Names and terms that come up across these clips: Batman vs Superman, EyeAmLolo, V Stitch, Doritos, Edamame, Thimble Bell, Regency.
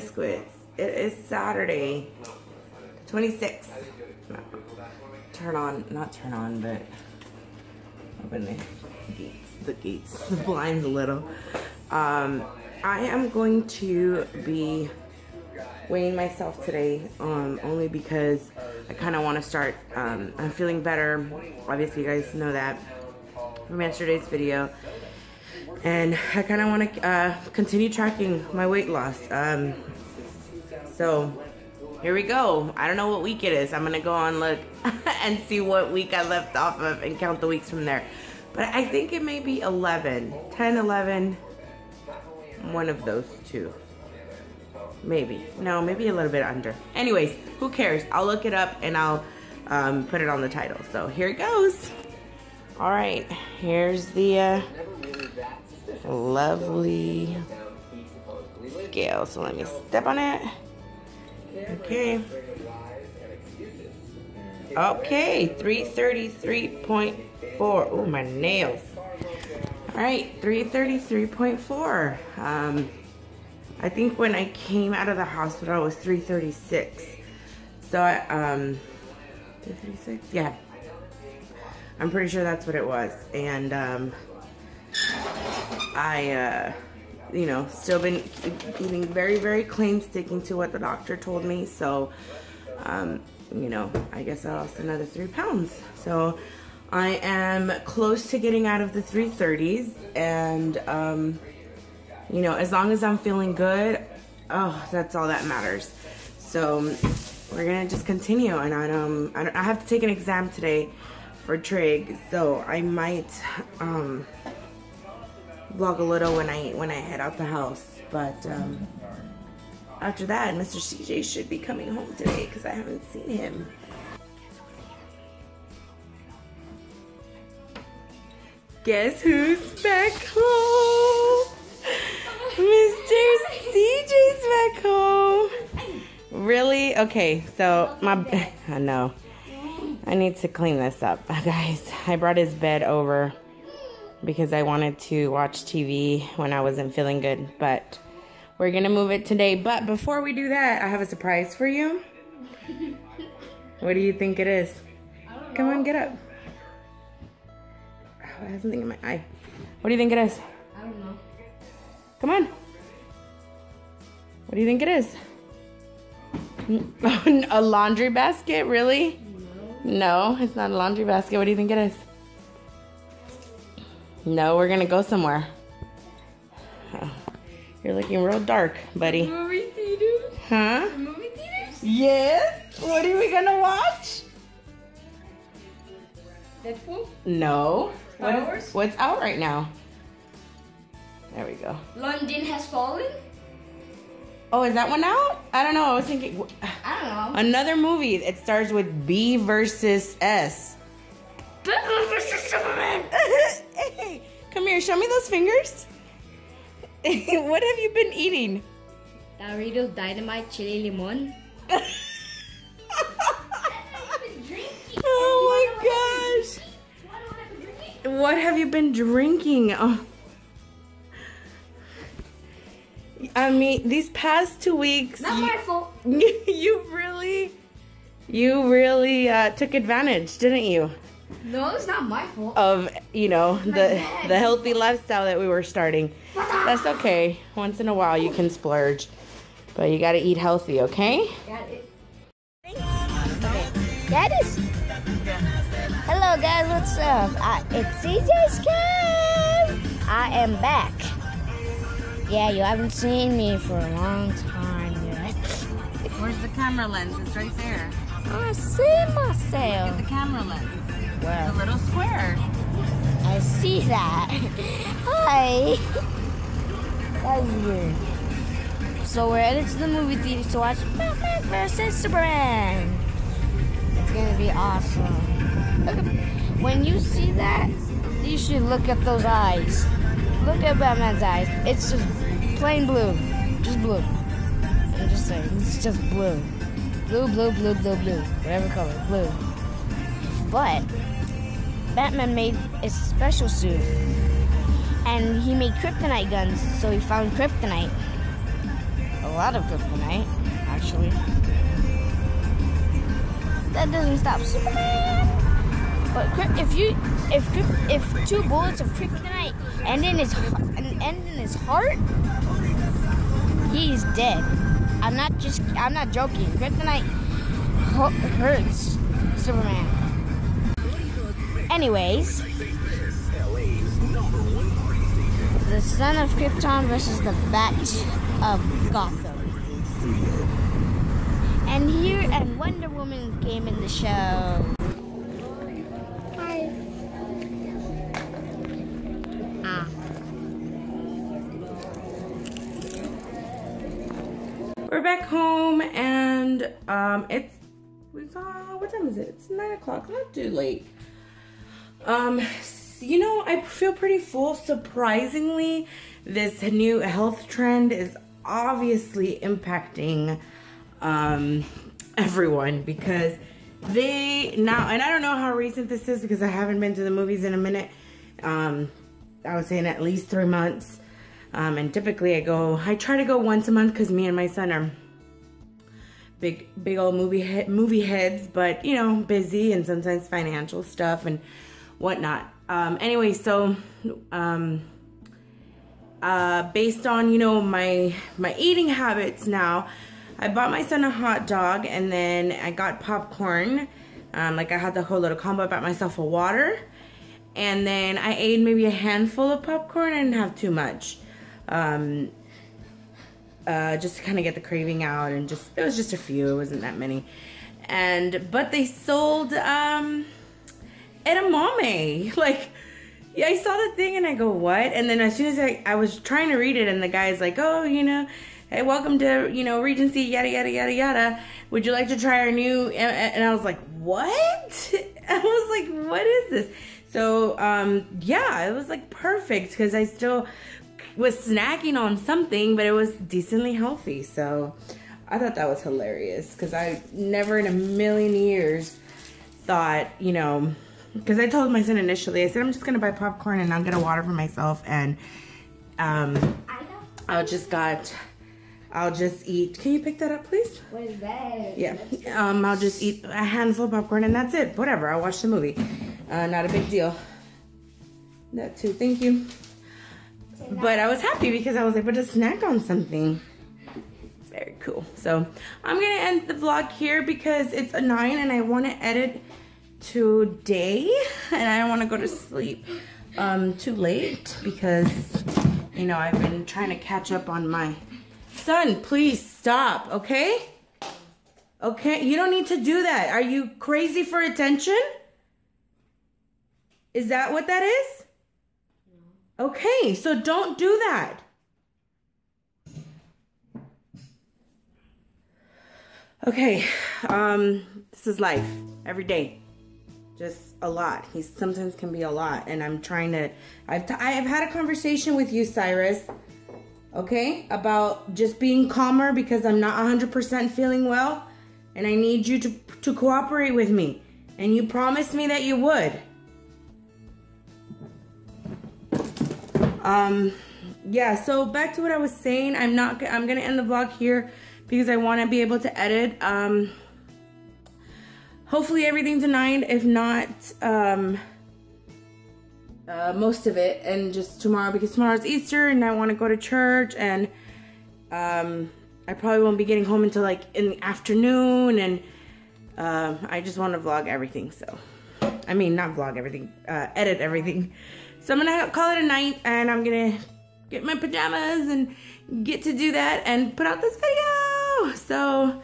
biscuits. It is Saturday, 26th. Not turn on, but open the gates, the blinds a little. I am going to be weighing myself today, only because I kind of want to start. I'm feeling better. Obviously, you guys know that from yesterday's video. And I kind of want to continue tracking my weight loss. So here we go. I don't know what week it is. I'm going to go on look and see what week I left off of and count the weeks from there. But I think it may be 11, 10, 11, one of those two. Maybe. No, maybe a little bit under. Anyways, who cares? I'll look it up and I'll put it on the title. So here it goes. All right, here's the lovely scale. So let me step on it. Okay. Okay, 333.4. Ooh, my nails. All right, 333.4. I think when I came out of the hospital, it was 336. So I, 336? Yeah. I'm pretty sure that's what it was. And, you know, still been eating very, very clean, sticking to what the doctor told me. So, you know, I guess I lost another 3 pounds. So I am close to getting out of the 330s. And, you know, as long as I'm feeling good, oh, that's all that matters. So we're going to just continue. And I have to take an exam today for trig. So I might, vlog a little when I head out the house, but after that, Mr. CJ should be coming home today because I haven't seen him. Guess who's back home? Mr. CJ's back home. Really? Okay, so my I know. I need to clean this up, guys. I brought his bed over because I wanted to watch TV when I wasn't feeling good, but we're gonna move it today. But before we do that, I have a surprise for you. What do you think it is? Come on, get up. Oh, I have something in my eye. What do you think it is? I don't know. Come on. What do you think it is? A laundry basket, really? No. No, it's not a laundry basket. What do you think it is? No, we're gonna go somewhere. Oh, you're looking real dark, buddy. Movie theater? Huh? Movie theater? Yes. What are we gonna watch? Deadpool? No. What's out right now? There we go. London Has Fallen? Oh, is that one out? I don't know. I was thinking. I don't know. Another movie. It starts with B versus S. Batman vs Superman. Hey, come here. Show me those fingers. What have you been eating? Doritos, Dynamite, Chili Limon. Oh my gosh! What have you been drinking? Oh. I mean, these past 2 weeks. Not my fault. You really took advantage, didn't you? No, it's not my fault. Of, you know, the healthy lifestyle that we were starting. That's okay. Once in a while you can splurge. But you gotta eat healthy, okay? Got it. That is... Hello guys, what's up? It's CJ's Cam! I am back. Yeah, you haven't seen me for a long time yet. Where's the camera lens? It's right there. I see myself. Look at the camera lens. Wow. The little square. I see that. Hi. That's weird. So we're headed to the movie theater to watch Batman vs Superman. It's gonna be awesome. When you see that, you should look at those eyes. Look at Batman's eyes. It's just plain blue. Just blue. I'm just saying, it's just blue. Blue, blue, blue, blue, blue. Whatever color, blue. But Batman made a special suit, and he made kryptonite guns, so he found kryptonite. a lot of good tonight, actually. That doesn't stop Superman. But if two bullets of kryptonite end in his heart, he's dead. I'm not joking. Kryptonite hurts Superman. Anyways, the son of Krypton versus the Bat of Gotham. And Wonder Woman came in the show. Hi. Ah. We're back home and what time is it? It's 9 o'clock, not too late. You know, I feel pretty full. Surprisingly, this new health trend is obviously impacting everyone, because they now, and I don't know how recent this is because I haven't been to the movies in a minute. I would say in at least 3 months. And typically I try to go once a month because me and my son are big old movie heads, but you know, busy and sometimes financial stuff and whatnot. Anyway, so based on, you know, my eating habits now, I bought my son a hot dog and then I got popcorn. Like I had the whole little combo. I bought myself a water and then I ate maybe a handful of popcorn. I didn't have too much. Just to kind of get the craving out, and just, it was just a few, it wasn't that many. But they sold Edamame. Like, yeah, I saw the thing and I go, what? And then as soon as I was trying to read it, and the guy's like, oh, you know, hey, welcome to, you know, Regency, yada, yada, yada, yada. Would you like to try our new? And I was like, what? I was like, what is this? So, yeah, it was like perfect because I still was snacking on something, but it was decently healthy. So I thought that was hilarious because I never in a million years thought, you know, because I told my son initially, I said, I'm just going to buy popcorn and I'll get a water for myself. And I'll just eat. Can you pick that up, please? What is that? Yeah. I'll just eat a handful of popcorn and that's it. Whatever. I'll watch the movie. Not a big deal. That too. Thank you. But I was happy because I was able to snack on something. Very cool. So I'm going to end the vlog here because it's 9 and I want to edit today and I don't want to go to sleep too late because, you know, I've been trying to catch up on my son. Please stop, okay? Okay, you don't need to do that. Are you crazy for attention? Is that what that is? Okay, so don't do that. Okay, this is life every day. Just a lot. He sometimes can be a lot, and I'm trying to. I have had a conversation with you, Cyrus. Okay, about just being calmer because I'm not 100% feeling well, and I need you to cooperate with me. And you promised me that you would. Yeah. So back to what I was saying. I'm gonna end the vlog here because I want to be able to edit. Hopefully everything tonight, if not most of it, and just tomorrow because tomorrow's Easter and I want to go to church, and I probably won't be getting home until like in the afternoon, and I just want to vlog everything. So, I mean, not vlog everything, edit everything. So I'm gonna call it a night, and I'm gonna get my pajamas and get to do that and put out this video. So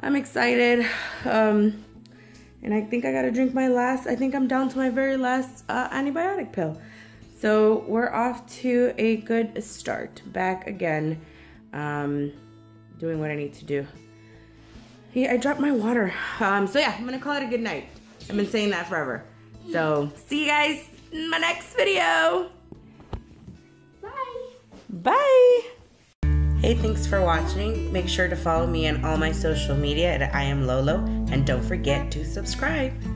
I'm excited. And I think I gotta drink my last, I think I'm down to my very last antibiotic pill. So we're off to a good start. Back again, doing what I need to do. Yeah, I dropped my water. So yeah, I'm gonna call it a good night. I've been saying that forever. So see you guys in my next video. Bye. Bye. Hey, thanks for watching. Make sure to follow me on all my social media at EyeAmLolo, and don't forget to subscribe.